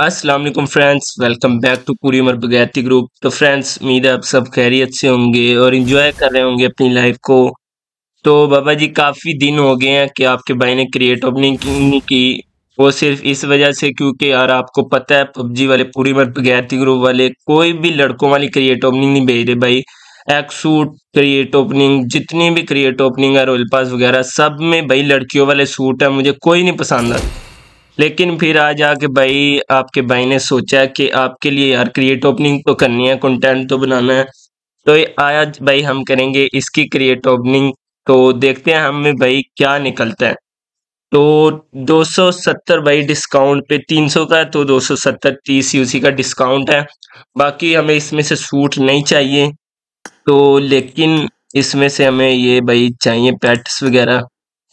अस्सलाम वालेकुम friends, welcome back to पूरी उमर बगैती ग्रुप। तो फ्रेंड्स, उम्मीद है आप सब खैरियत से होंगे और एंजॉय कर रहे होंगे अपनी लाइफ को। तो बाबा जी, काफ़ी दिन हो गए हैं कि आपके भाई ने क्रिएट ओपनिंग नहीं की, वो सिर्फ इस वजह से क्योंकि यार आपको पता है पबजी वाले, पूरी उमर बगैती ग्रुप वाले कोई भी लड़कों वाली क्रिएट ओपनिंग नहीं भेज रहे भाई। एक्सूट क्रिएट ओपनिंग, जितनी भी क्रिएट ओपनिंग है, रॉयल पास वगैरह, सब में भाई लड़कियों वाले सूट है, मुझे कोई नहीं पसंद आता। लेकिन फिर आज आके भाई आपके भाई ने सोचा कि आपके लिए यार क्रिएट ओपनिंग तो करनी है, कंटेंट तो बनाना है, तो आज भाई हम करेंगे इसकी क्रिएट ओपनिंग। तो देखते हैं हमें भाई क्या निकलता है। तो 270 भाई डिस्काउंट पे 300 का है, तो 270 TCUC का डिस्काउंट है। बाकी हमें इसमें से सूट नहीं चाहिए, तो लेकिन इसमें से हमें ये भाई चाहिए पैट्स वगैरह,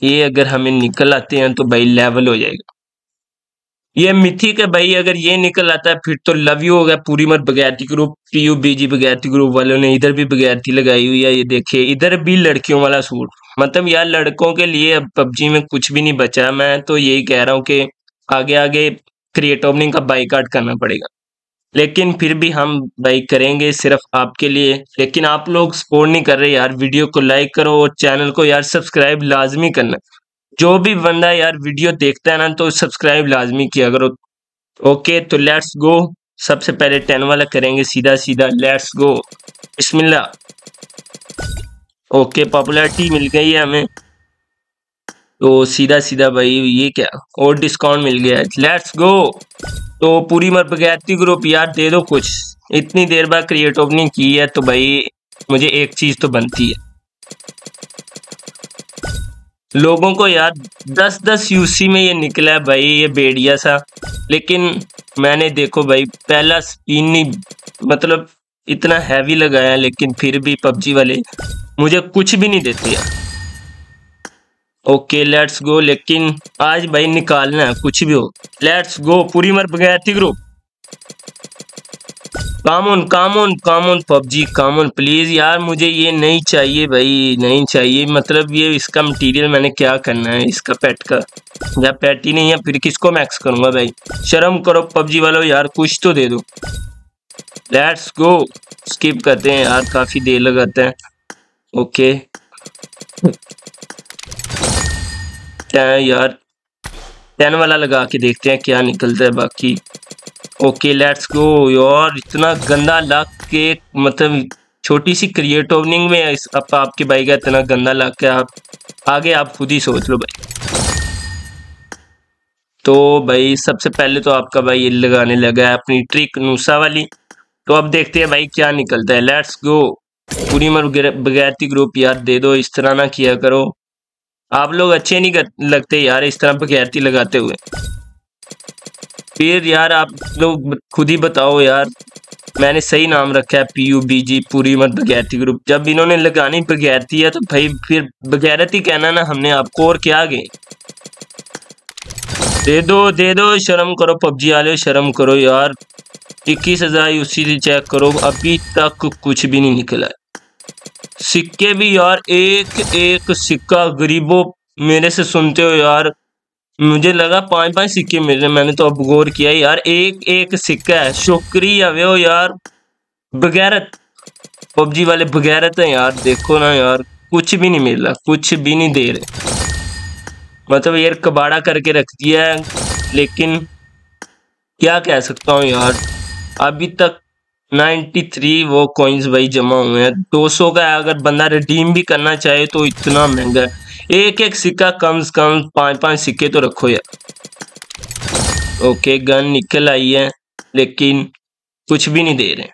ये अगर हमें निकल आते हैं तो भाई लेवल हो जाएगा। ये मिथिक है भाई, अगर ये निकल आता है फिर तो लव यू हो गया। पूरी उमर बगैती ग्रुप PUBG बगैती ग्रुप वालों ने इधर भी बगैती लगाई हुई है, ये देखिए, इधर भी लड़कियों वाला सूट। मतलब यार लड़कों के लिए अब PUBG में कुछ भी नहीं बचा। मैं तो यही कह रहा हूँ कि आगे आगे क्रिएट ओपनिंग का बाइकाट करना पड़ेगा, लेकिन फिर भी हम भाई करेंगे सिर्फ आपके लिए। लेकिन आप लोग सपोर्ट नहीं कर रहे यार, वीडियो को लाइक करो और चैनल को यार सब्सक्राइब लाजमी करना। जो भी बंदा यार वीडियो देखता है ना, तो सब्सक्राइब लाजमी किया करो। ओके, तो लेट्स गो। सबसे पहले 10 वाला करेंगे सीधा। लेट्स गो, बिस्मिल्लाह। ओके, पॉपुलैरिटी मिल गई है हमें, तो सीधा भाई ये क्या, और डिस्काउंट मिल गया है। Let's go. तो पूरी उमर बगैती ग्रुप यार दे दो कुछ, इतनी देर बाद क्रिएट ओपनिंग की है तो भाई मुझे एक चीज़ तो बनती है, लोगों को यार 10-10 UC में ये निकला है भाई, ये बेड़िया सा। लेकिन मैंने देखो भाई पहला स्पिन नहीं, मतलब इतना हैवी लगाया, लेकिन फिर भी PUBG वाले मुझे कुछ भी नहीं देते यार। Okay, let's go. लेकिन आज भाई निकालना है, कुछ भी हो। लेट्स गो, पूरी उमर बगैती group. Come on PUBG, come on please यार, मुझे ये नहीं चाहिए भाई, नहीं चाहिए। मतलब ये इसका मटेरियल मैंने क्या करना है इसका पैट का, या पैट ही नहीं है फिर किसको मैक्स करूँगा भाई। शर्म करो PUBG वालों यार, कुछ तो दे दो। Let's go. स्किप करते हैं यार, काफ़ी देर लगाते हैं। ओके यार 10 वाला लगा के देखते हैं क्या निकलता है बाकी। Okay, let's go. यार इतना गंदा लक के, मतलब छोटी सी क्रिएट ओपनिंग में अब आपके भाई का इतना गंदा लक है। आप आगे आप खुद ही सोच लो भाई। तो भाई सबसे पहले तो आपका भाई ये लगाने लगा है अपनी ट्रिक नूसा वाली, तो अब देखते हैं भाई क्या निकलता है। लेट्स गो, पूरी उमर बगैती ग्रुप यार दे दो। इस तरह ना किया करो, आप लोग अच्छे नहीं लगते यार इस तरह बगैती लगाते हुए। फिर यार आप लोग खुद ही बताओ यार, मैंने सही नाम रखा है PUBG, पूरी उमर बगैती ग्रुप। जब इन्होंने लगानी बगैरती है तो भाई फिर बगैरत ही कहना ना हमने आपको, और क्या आगे। दे दो, शर्म करो PUBG वाले, शर्म करो यार। 21,000 UC चेक करो, अभी तक कुछ भी नहीं निकला। सिक्के भी यार एक सिक्का, गरीबों मेरे से सुनते हो यार, मुझे लगा 5-5 सिक्के मिल रहे, मैंने तो अब गौर किया यार एक सिक्का है। शुक्रिया वे हो यार, बगैरत PUBG वाले बगैरत हैं यार। देखो ना यार, कुछ भी नहीं मिल रहा, कुछ भी नहीं दे रहे, मतलब यार कबाड़ा करके रख दिया है। लेकिन क्या कह सकता हूँ यार, अभी तक 93 वो कॉइन्स भाई जमा हुए हैं। 200 का अगर बंदा रिडीम भी करना चाहे तो इतना महंगा है। एक सिक्का, कम से कम 5-5 सिक्के तो रखो यार। ओके, गन निकल आई है, लेकिन कुछ भी नहीं दे रहे।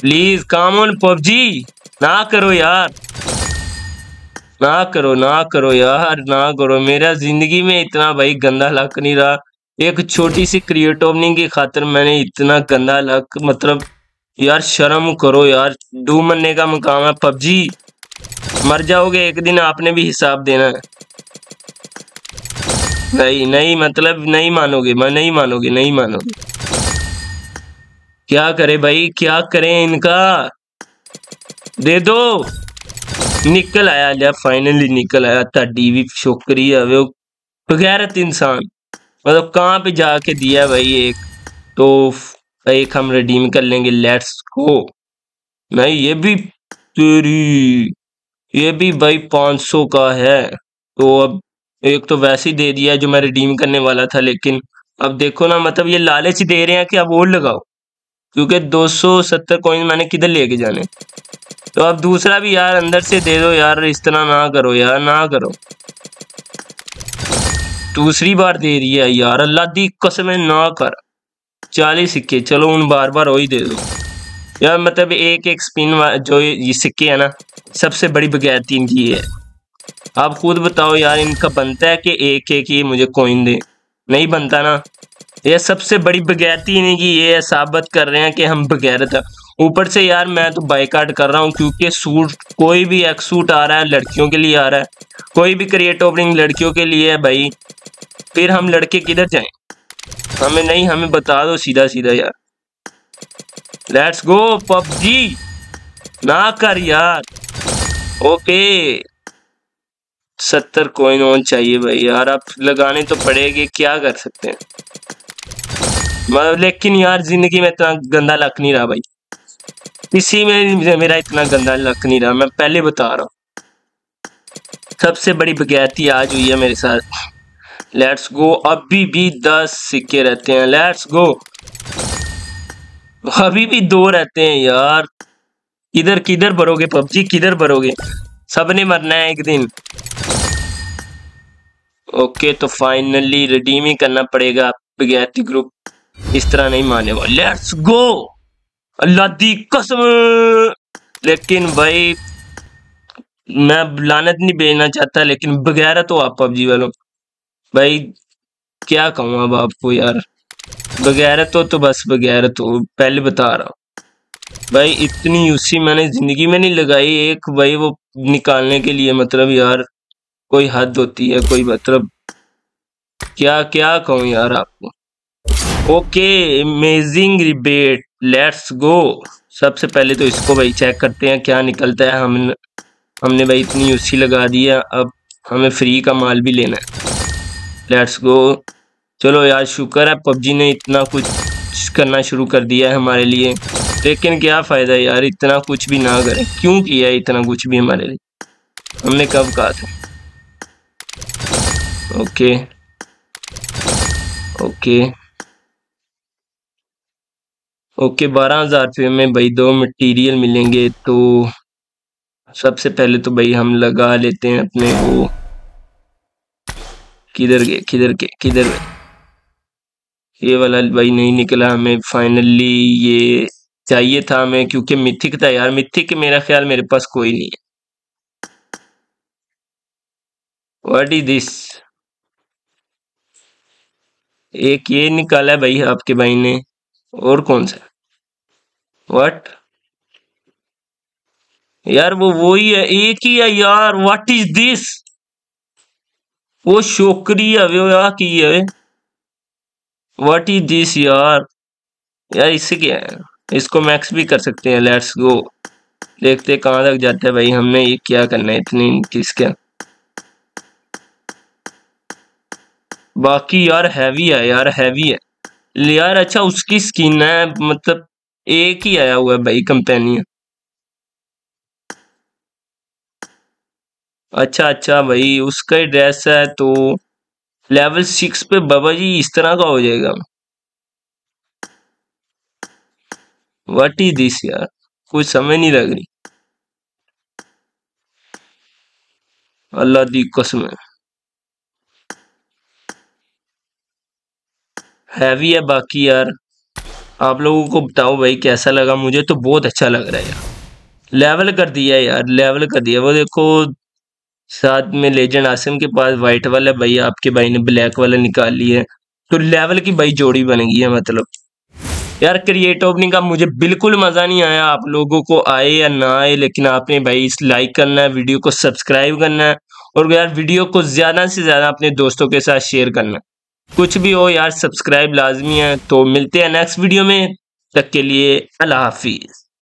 प्लीज काम ऑन PUBG, ना करो यार, ना करो यार, ना करो। मेरा जिंदगी में इतना भाई गंदा लक नहीं रहा। एक छोटी सी क्रिएट ओपनिंग की खातिर मैंने इतना गंदा लक, मतलब यार शर्म करो यार। डू मरने का मुकाम है PUBG, मर जाओगे एक दिन, आपने भी हिसाब देना है। नहीं, मतलब नहीं मानोगे। क्या करे भाई, क्या करें इनका। दे दो, निकल आया, फाइनली निकल आया। ता डीवी, शुक्रिया वे बगैरत इंसान। मतलब कहाँ पे जाके दिया भाई। एक तो एक हम रिडीम कर लेंगे, लेट्स गो। नहीं ये भी तेरी, ये भी भाई 500 का है। तो अब एक तो वैसे ही दे दिया जो मैं रिडीम करने वाला था, लेकिन अब देखो ना मतलब ये लालच दे रहे हैं कि अब और लगाओ, क्योंकि 270 कॉइन मैंने किधर लेके जाने। तो अब दूसरा भी यार अंदर से दे दो यार, इस तरह ना करो यार, ना करो। दूसरी बार दे रही है यार, अल्लाह दी कसम ना कर। 40 सिक्के, चलो उन बार बार वही दे दो यार। मतलब एक एक स्पिन जो ये सिक्के है ना, सबसे बड़ी बगैरती इनकी है। आप खुद बताओ यार इनका बनता है कि एक एक ये मुझे कॉइन दे, नहीं बनता ना। ये सबसे बड़ी बगैरती इन्हीं की ये साबित कर रहे हैं कि हम बगैरत। ऊपर से यार मैं तो बायकाट कर रहा हूँ, क्योंकि सूट कोई भी एक सूट आ रहा है लड़कियों के लिए आ रहा है, कोई भी क्रिएट ओपनिंग लड़कियों के लिए है भाई। फिर हम लड़के किधर जाएं, हमें नहीं, हमें बता दो सीधा सीधा यार। लेट्स गो पबजी, ना कर यार। ओके 70 कॉइन और चाहिए भाई यार, आप लगाने तो पड़ेगी, क्या कर सकते हैं। मतलब लेकिन यार जिंदगी में इतना गंदा लक नहीं रहा भाई, इसी में मेरा इतना गंदा लक नहीं रहा, मैं पहले बता रहा हूँ। सबसे बड़ी बगैरती आज हुई है मेरे साथ। लेट्स गो, अभी भी 10 सिक्के रहते हैं। लेट्स गो, अभी भी 2 रहते हैं यार। इधर किधर भरोगे पबजी, किधर भरोगे, सबने मरना है एक दिन। ओके तो फाइनली रिडीम ही करना पड़ेगा, बगैरती ग्रुप इस तरह नहीं माने वाला। लेट्स गो, अल्लाह दी कसम। लेकिन भाई मैं लानत नहीं भेजना चाहता, लेकिन बगैरत तो आप पबजी वालों भाई, क्या कहूँ अब आपको यार। बगैरत हो तो बस बगैरत हो, पहले बता रहा हूँ भाई। इतनी यूसी मैंने जिंदगी में नहीं लगाई एक भाई, वो निकालने के लिए मतलब यार कोई हद होती है, कोई मतलब क्या क्या कहूँ यार आपको। Okay amazing rebate, let's go. सबसे पहले तो इसको भाई चेक करते हैं क्या निकलता है। हमने भाई इतनी यूसी लगा दी है, अब हमें फ्री का माल भी लेना है। लेट्स गो, चलो यार शुक्र है पबजी ने इतना कुछ करना शुरू कर दिया है हमारे लिए, लेकिन क्या फ़ायदा यार इतना कुछ भी ना करें। क्यों किया इतना कुछ भी हमारे लिए, हमने कब कहा था। ओके ओके ओके 12,000 रुपये में भाई 2 मटेरियल मिलेंगे। तो सबसे पहले तो भाई हम लगा लेते हैं अपने को। किधर गए, किधर गए, किधर गए। ये वाला भाई नहीं निकला हमें, फाइनली ये चाहिए था हमें, क्योंकि मिथिक था यार। मिथिक मेरा ख्याल मेरे पास कोई नहीं है। व्हाट इज दिस, एक ये निकाला है भाई आपके भाई ने, और कौन सा व्हाट यार, वो ही है, एक ही है यार। व्हाट इज दिस, वो शोकरी है की है। व्हाट इज दिस यार, यार इससे क्या है, इसको मैक्स भी कर सकते हैं। लेट्स गो, देखते कहाँ तक जाता है भाई। हमने ये क्या करना है इतनी चीज क्या। बाकी यार हैवी है यार, हैवी है यार। अच्छा उसकी स्किन है, मतलब एक ही आया हुआ है भाई कंपेनियन। अच्छा अच्छा भाई उसका ही ड्रेस है। तो लेवल 6 पे बाबा जी इस तरह का हो जाएगा। व्हाट इज दिस यार, कुछ समझ नहीं लग रही, अल्लाह दी कसम है। हैवी है बाकी यार, आप लोगों को बताओ भाई कैसा लगा। मुझे तो बहुत अच्छा लग रहा है यार। लेवल कर दिया यार, लेवल कर दिया। वो देखो साथ में लेजेंड आसिम के पास वाइट वाला भाई, आपके भाई ने ब्लैक वाला निकाल लिया है। तो लेवल की भाई जोड़ी बन गई है। मतलब यार क्रिएट ओपनिंग का मुझे बिल्कुल मज़ा नहीं आया। आप लोगों को आए या ना आए, लेकिन आपने भाई लाइक करना है, वीडियो को सब्सक्राइब करना है, और यार वीडियो को ज़्यादा से ज़्यादा अपने दोस्तों के साथ शेयर करना है। कुछ भी हो यार सब्सक्राइब लाजमी है। तो मिलते हैं नेक्स्ट वीडियो में, तक के लिए अल्लाह हाफिज़।